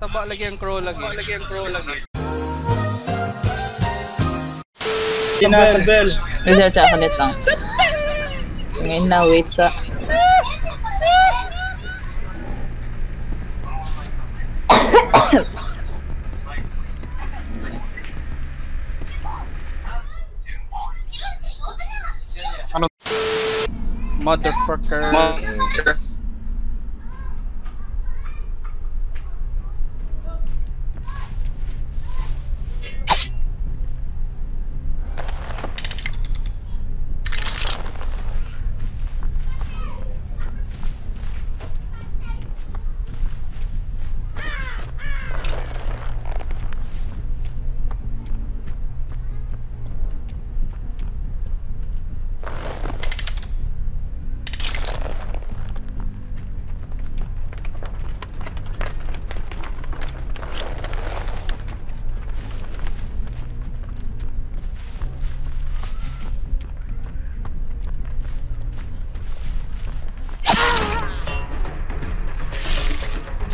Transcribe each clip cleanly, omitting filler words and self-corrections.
Saba lagi ang crow lagi. Sinabel. Medyo tsakalit lang. Ngayon na, wait sa... Motherfucker.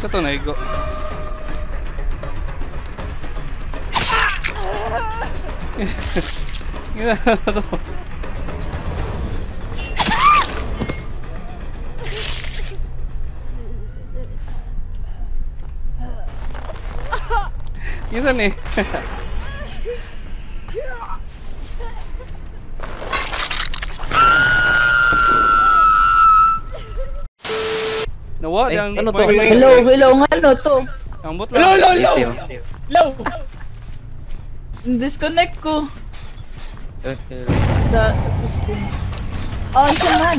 Ito na igo. Ito na eh. Nawa, ay, ano to? Hello, hello, ano to? Hello, hello, hello! Hello! Disconnect ko. Sa stream. Oh, isa man!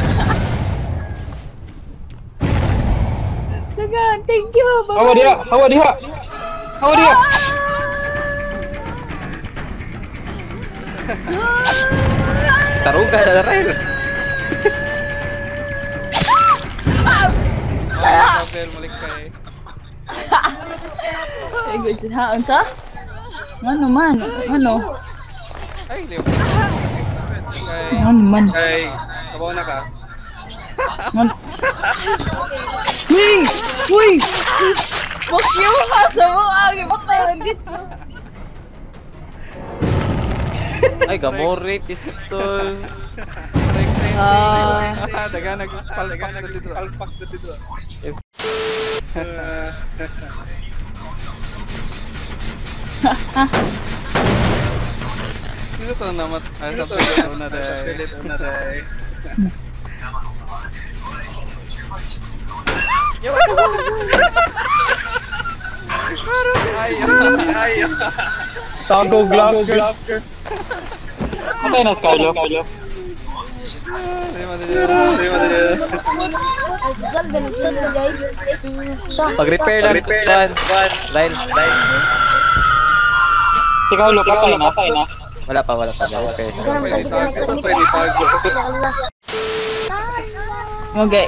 Hawa dia. Taruga ada rail. Hotel Malik kay. Eh gojin ha unsa? Mano. Ay leo. Man. Ay, kabaw na ka. Man. Uy! Fuck you! Kasamu agay! Ba't mayroon dito? Ay, gamore! Pistol! Daga nagpalpak na dito. Dito to namat. Ay, sabihin ko na tayo. Yo, ay. Tago blocker. Ano na Skylo? Pag-repair lang. Line. Ikaw lupa pa na, pa na. Wala pa. Okay. Okay.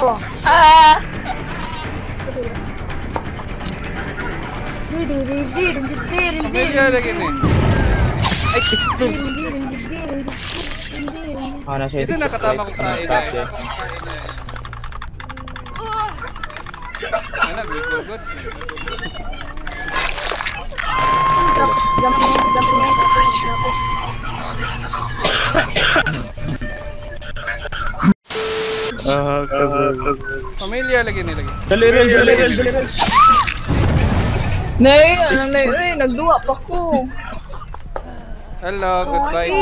Oh. familia lagi nih lagi. Dali. Nih, anak nih nagduwa pa ko. Hello, goodbye.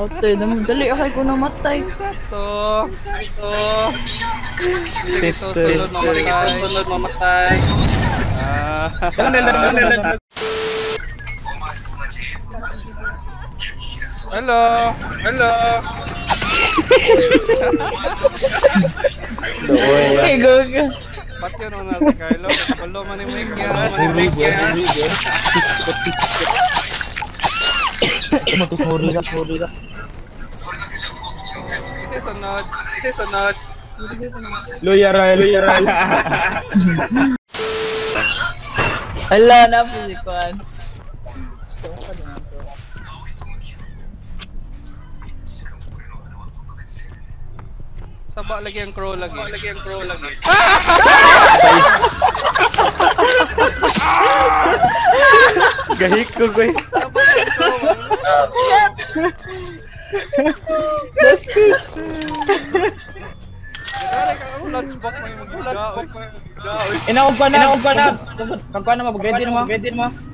Ote, dali ako ko namatay. Sunod mamatay. Hello. Hey, go. Pati ano na si Kylo? Hello, manimig yan. Sorry. Sisunod. Luya Ray. Hello, napusikuan. Sabak lagi ang crow lagi. Gahik ko guys. Inaog pa na. Kagkuan na mag-ready na mo.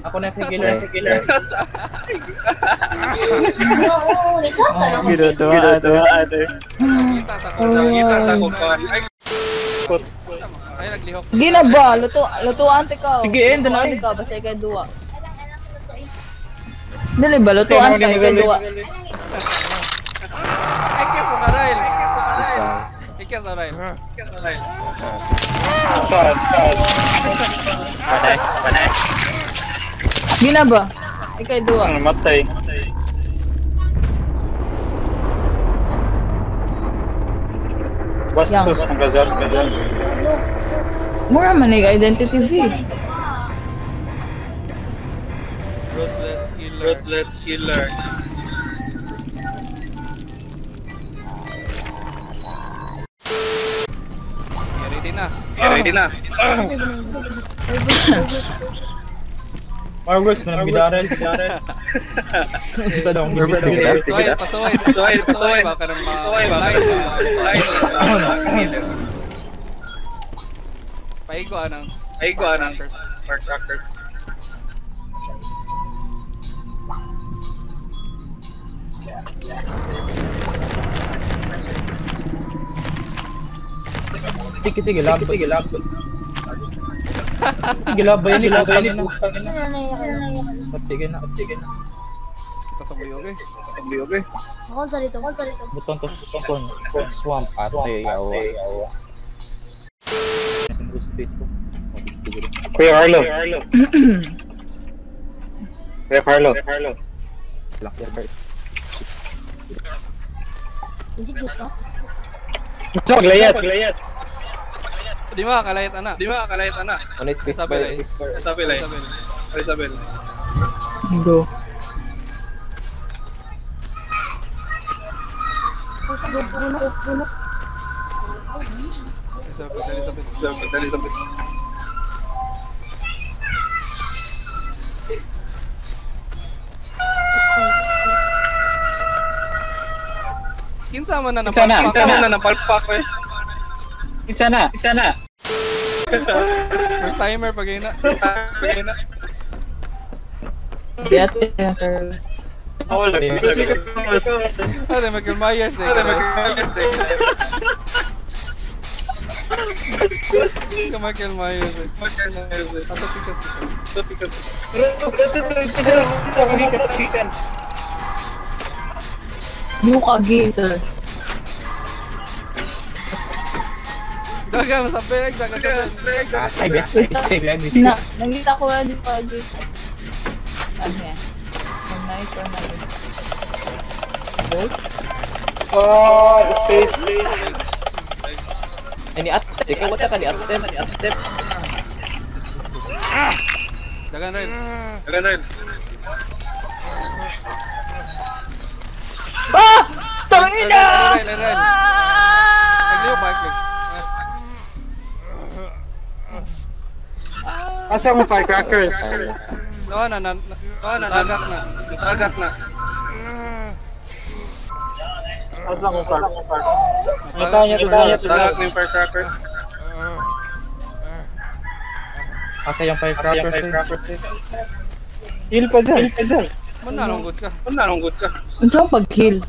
Ako na si killer. Oo, ito. Gido to. Kita sa ko. Ay naglihok. Ginaba, lutuan tikaw. Sige, endo na ikaw basta kay duwa. Dali ba lutuan kay duwa. ¿Qué es Arael? Patay. Ginaba. Ikay duwa. Namatay. Bastos ang gazal. Mura man ay identity V. Ruthless killer. Ready na. Fireworks na bidaran. Isa daw ang gusto ko. Pasoy. Paigo anang park actors. Sige, lab ba yan? Tasabuyo, okay? Bakon sa dito. Butong swamp, ate, yawa. Kuya Carlo. Maglayat. Di ba kalayat ana? Ano space pa? Isabel. Go. Isabel. Kinsa man na napalpak. Isa na. First timer pagina. Yate na sir. Hola. Hade Michael Myers. Michael Myers. Pero yung agita. Daga masabeg, daga. Ay, best. Na, nangita ko lang din pa dito. Okay. Night. Boat. Oh, space. Ini attack. Ikaw wala ka ni attack. Daga na rin. Ah! Tangina! Ay, asa mo firecrackers? No, nagagak na. Asa akong card? Ito yung firecracker. Asa yung firecracker? Heal pa dyan! Manalunggot ka! Ano saan pag-heal?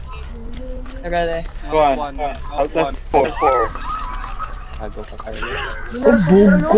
Agad eh. 1, 1, 4. Ago ka kayo. Bugo!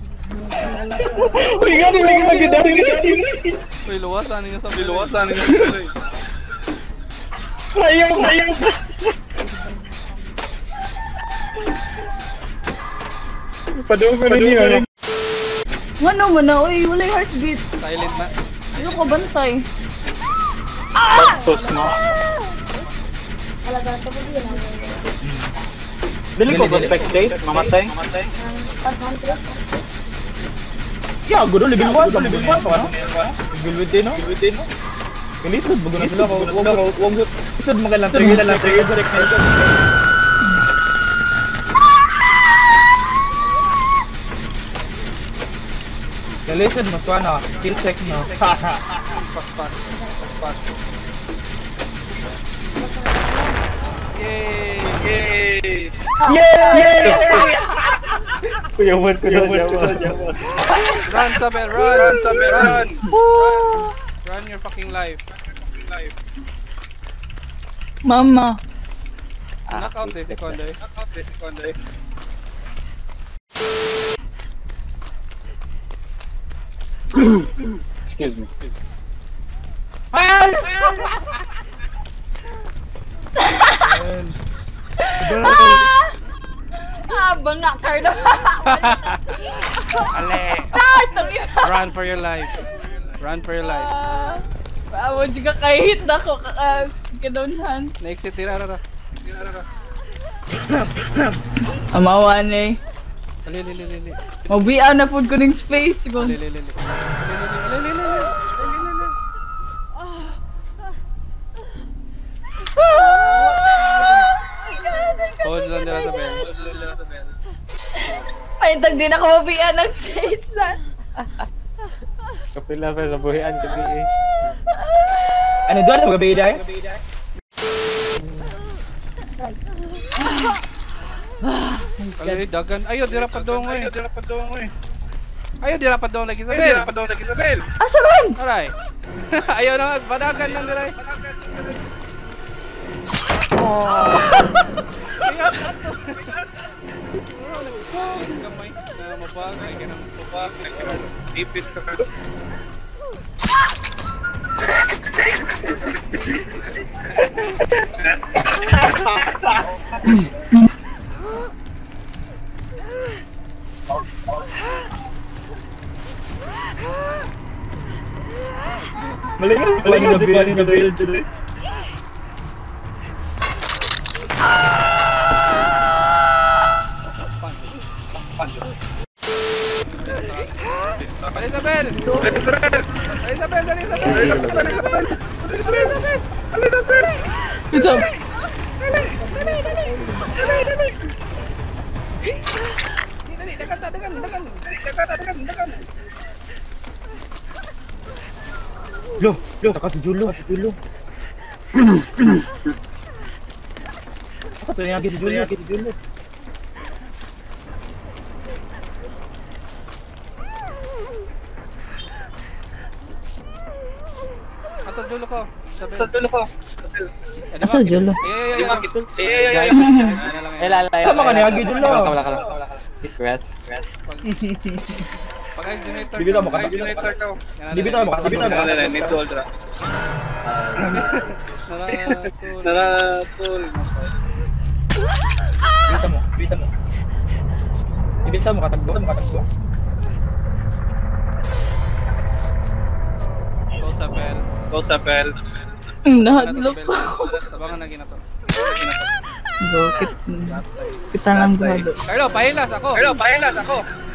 Uy, gani. Uy, luwasan niya sa tuloy. Ayaw. Padung ko na niya. Ano mo na, uy, walay heartbeat. Silent na. Ano ko bantay? Bastos na. Alagala ka po din ang dili ko spectate, mamatay. Ya, gudo level 1, level 4 pa. Level 10 no. Inisod bago na sila ko. Wag isod magalang lang direct na ito. Galesod mas kuana, skill check na. Pas. Yay! Kuya, run. Run, Saber, run! Run your fucking life. Mama. Knock out this seconde. Excuse me. Bangak Cardo. Ale. Run for your life. Awo juga kahit nako kadonhan. Next tira ra. Amawan eh. Lili. Mabian na pud kuning space ko. Hold on, Saber. Paintag din ako mabihan ng Jason. Kapila pa, nabuhian gabi eh. Ano doon? Gabi-day? Kalari, dagan. Ayaw, dira pa doon eh. Ayaw, dira pa doon lagi, Saber. Asa man? Aray. Ayaw na, badagan lang, Aray. Maling na Isabel, Satu yang lagi di dulu. Atau dulu kau. Asal dulu. Iya. Sama kan yang lagi dulu. Kalah. Kuat. Pakai generator. Dibita mau kata. Itu ultra. Naratul. Dibita mau. Dibita mau kata gua. Go Saber. Nahadlok. Tabangan lagi na to. ¿Qué tal? Pero Pael la sacó.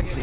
eh.